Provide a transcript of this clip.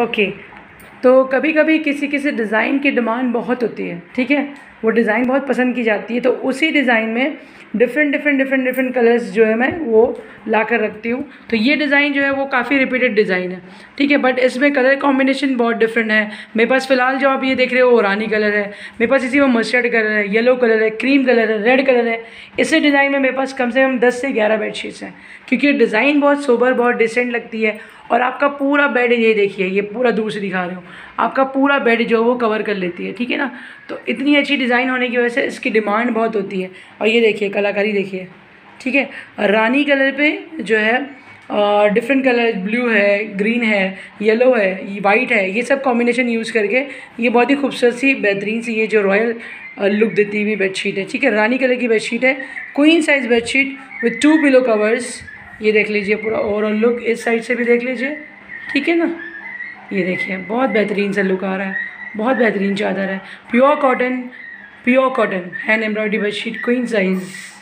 Okay, तो कभी कभी किसी किसी डिज़ाइन की डिमांड बहुत होती है, ठीक है, वो डिज़ाइन बहुत पसंद की जाती है, तो उसी डिज़ाइन में डिफरेंट कलर्स जो है मैं वो ला कर रखती हूँ। तो ये डिज़ाइन जो है वो काफ़ी रिपीटेड डिज़ाइन है, ठीक है, बट इसमें कलर कॉम्बिनेशन बहुत डिफरेंट है। मेरे पास फ़िलहाल जो आप ये देख रहे हो रानी कलर है, मेरे पास इसी में मस्टर्ड कलर है, येलो कलर है, क्रीम कलर है, रेड कलर है। इसी डिज़ाइन में मेरे पास कम से कम 10 से 11 बेडशीट्स हैं, क्योंकि डिज़ाइन बहुत सोबर, बहुत डिसेंट लगती है। और आपका पूरा बेड, ये देखिए, ये पूरा दूर से दिखा रहे हो, आपका पूरा बेड जो है वो कवर कर लेती है, ठीक है ना। तो इतनी अच्छी डिज़ाइन होने की वजह से इसकी डिमांड बहुत होती है। और ये देखिए कलाकारी देखिए, ठीक है, रानी कलर पे जो है डिफरेंट कलर, ब्लू है, ग्रीन है, येलो है, वाइट है, ये सब कॉम्बिनेशन यूज़ करके ये बहुत ही खूबसूरत सी, बेहतरीन सी, ये जो रॉयल लुक देती हुई बेडशीट है, ठीक है, रानी कलर की बेडशीट है, queen size bedsheet with 2 pillow covers. ये देख लीजिए पूरा ओवरऑल लुक, इस साइड से भी देख लीजिए, ठीक है ना। ये देखिए बहुत बेहतरीन सा लुक आ रहा है, बहुत बेहतरीन चादर है, pure cotton, hand embroidery bedsheet, queen size.